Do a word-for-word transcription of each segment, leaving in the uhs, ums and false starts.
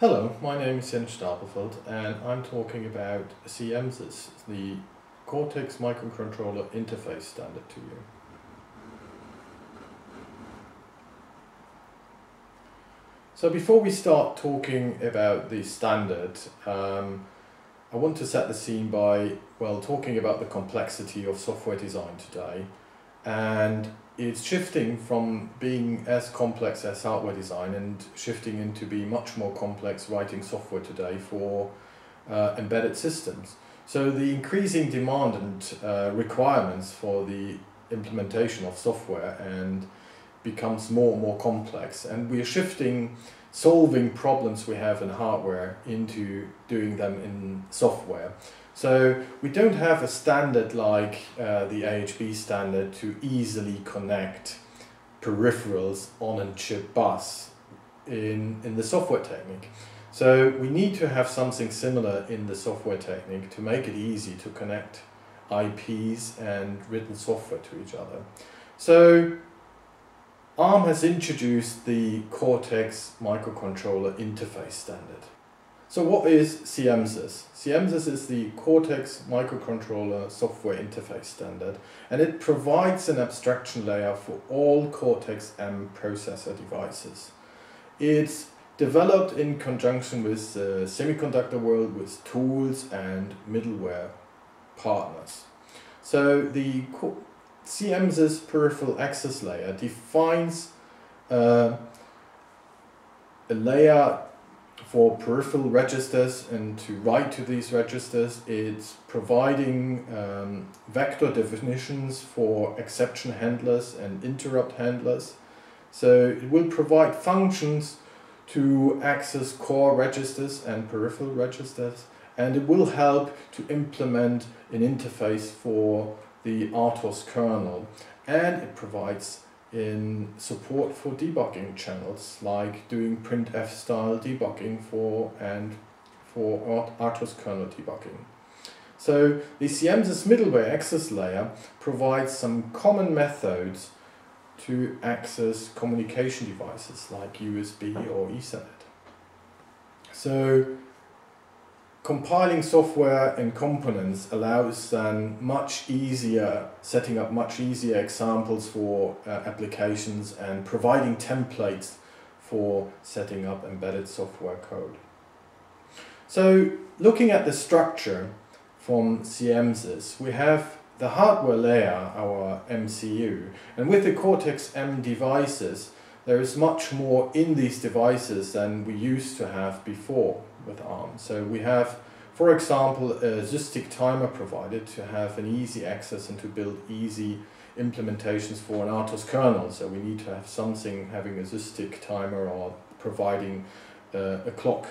Hello, my name is Jens Stapelfeldt and I'm talking about C M S I S, the Cortex Microcontroller Interface Standard to you. So before we start talking about the standard, um, I want to set the scene by, well, talking about the complexity of software design today. And it's shifting from being as complex as hardware design and shifting into being much more complex writing software today for uh, embedded systems. So the increasing demand and uh, requirements for the implementation of software and becomes more and more complex, and we are shifting solving problems we have in hardware into doing them in software. So we don't have a standard like uh, the A H B standard to easily connect peripherals on a chip bus in, in the software technique. So we need to have something similar in the software technique to make it easy to connect I Ps and written software to each other. So ARM has introduced the Cortex Microcontroller Interface Standard. So what is C M S I S? C M S I S is the Cortex Microcontroller Software Interface Standard, and it provides an abstraction layer for all Cortex M processor devices. It's developed in conjunction with the semiconductor world with tools and middleware partners. So the C M S I S peripheral access layer defines uh, a layer for peripheral registers and to write to these registers. It's providing um, vector definitions for exception handlers and interrupt handlers. So it will provide functions to access core registers and peripheral registers, and it will help to implement an interface for the R T O S kernel, and it provides in support for debugging channels, like doing printf style debugging for and for R T O S kernel debugging. So the C M S I S middleware access layer provides some common methods to access communication devices like U S B or Ethernet. So compiling software and components allows then much easier, setting up much easier examples for uh, applications and providing templates for setting up embedded software code. So looking at the structure from C M S I S, we have the hardware layer, our M C U, and with the Cortex M devices, there is much more in these devices than we used to have before with ARM. So we have, for example, a SysTick timer provided to have an easy access and to build easy implementations for an R T O S kernel. So we need to have something having a SysTick timer or providing uh, a clock.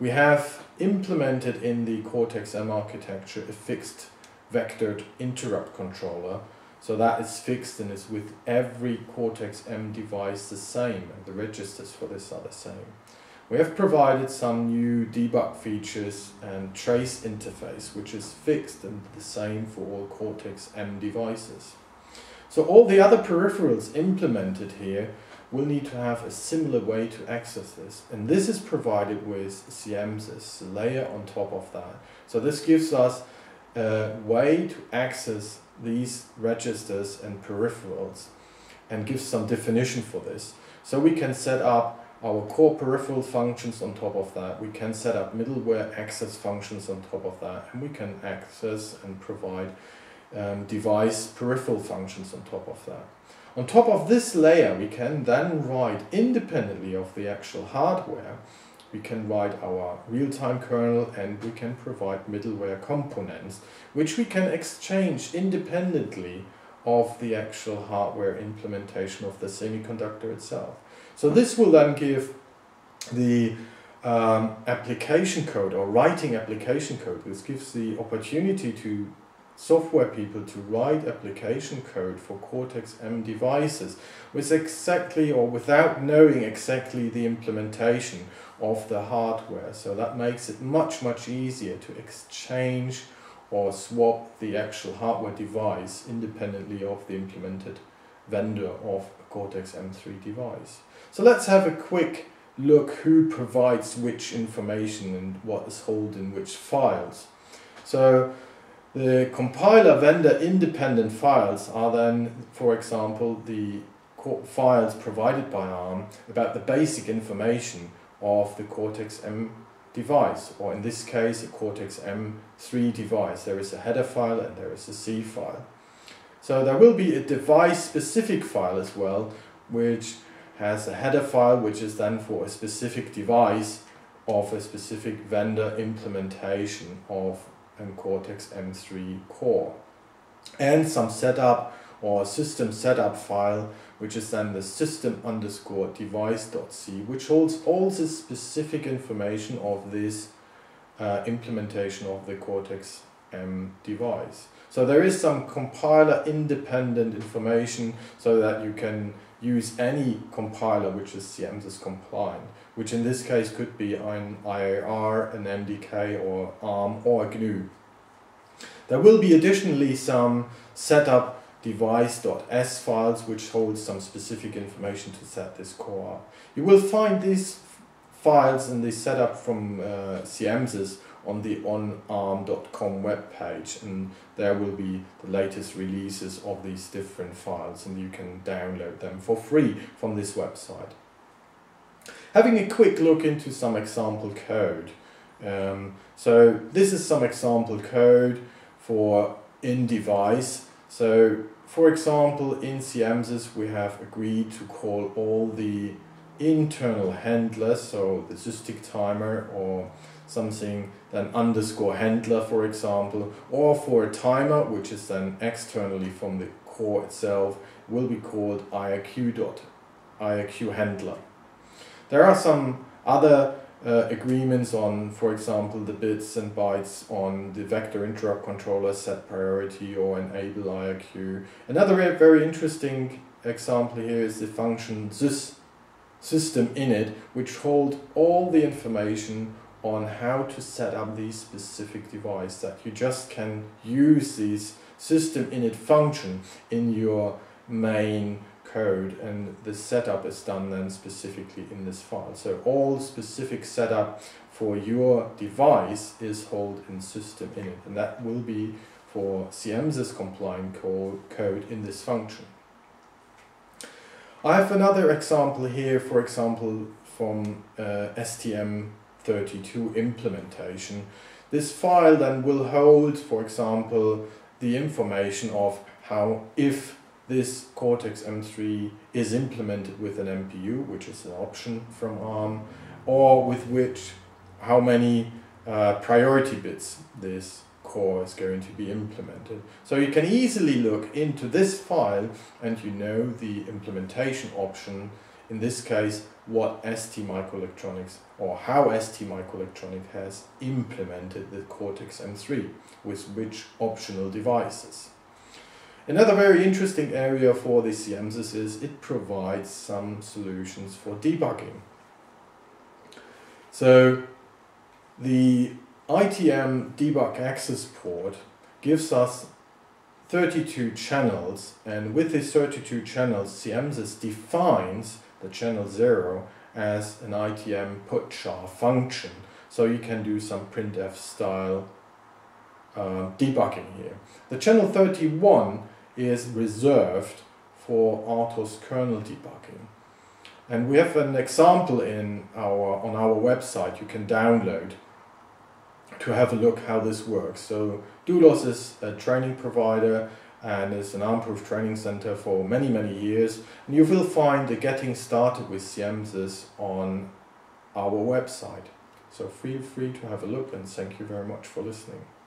We have implemented in the Cortex M architecture a fixed vectored interrupt controller. So that is fixed and is with every Cortex M device the same, and the registers for this are the same. We have provided some new debug features and trace interface, which is fixed and the same for all Cortex M devices. So all the other peripherals implemented here will need to have a similar way to access this. And this is provided with C M S I S, a layer on top of that. So this gives us a way to access these registers and peripherals and gives some definition for this. So we can set up our core peripheral functions on top of that, we can set up middleware access functions on top of that, and we can access and provide um, device peripheral functions on top of that. On top of this layer, we can then write, independently of the actual hardware, we can write our real-time kernel, and we can provide middleware components, which we can exchange independently of the actual hardware implementation of the semiconductor itself. So this will then give the um, application code or writing application code. This gives the opportunity to software people to write application code for Cortex M devices with exactly or without knowing exactly the implementation of the hardware. So that makes it much, much easier to exchange or swap the actual hardware device independently of the implemented vendor of a Cortex M three device. So let's have a quick look who provides which information and what is held in which files. So the compiler vendor independent files are then, for example, the files provided by ARM about the basic information of the Cortex-M device, or in this case a Cortex-M three device. There is a header file and there is a C file. So there will be a device-specific file as well, which has a header file which is then for a specific device of a specific vendor implementation of a Cortex-M three core, and some setup or system setup file which is then the system underscore device.c, which holds all the specific information of this uh, implementation of the Cortex-M device. So there is some compiler independent information so that you can use any compiler which is C M S I S compliant, which in this case could be an I A R, an M D K, or ARM, or G N U. There will be additionally some setup device.s files which hold some specific information to set this core up. You will find these files in the setup from uh, C M S I S on the on arm dot com webpage, and there will be the latest releases of these different files, and you can download them for free from this website. Having a quick look into some example code. Um, so this is some example code for in-device. So for example, in C M S I S we have agreed to call all the internal handlers, so the SysTick timer or something, then underscore handler for example, or for a timer which is then externally from the core itself, will be called I R Q dot I R Q handler. There are some other uh, agreements on, for example, the bits and bytes on the vector interrupt controller, set priority or enable I R Q. Another very interesting example here is the function sys system init, which holds all the information on how to set up these specific device, that you just can use this system init function in your main code, and the setup is done then specifically in this file. So all specific setup for your device is held in system init, and that will be for C M S I S compliant code in this function. I have another example here, for example, from uh, S T M thirty-two implementation. This file then will hold, for example, the information of how, if this Cortex-M three is implemented with an M P U, which is an option from ARM, or with which, how many uh, priority bits this core is going to be implemented. So you can easily look into this file and you know the implementation option, in this case what S T Microelectronics, or how S T Microelectronics has implemented the Cortex-M three with which optional devices. Another very interesting area for the C M S I S is it provides some solutions for debugging. So the I T M debug access port gives us thirty-two channels, and with these thirty-two channels C M S I S defines the channel zero as an I T M putchar function, so you can do some printf style uh, debugging here. The channel thirty-one is reserved for R T O S kernel debugging, and we have an example in our on our website you can download to have a look how this works. So Doulos is a training provider and is an ARM-proof training center for many, many years, and you will find the Getting Started with C M S I S on our website. So feel free to have a look, and thank you very much for listening.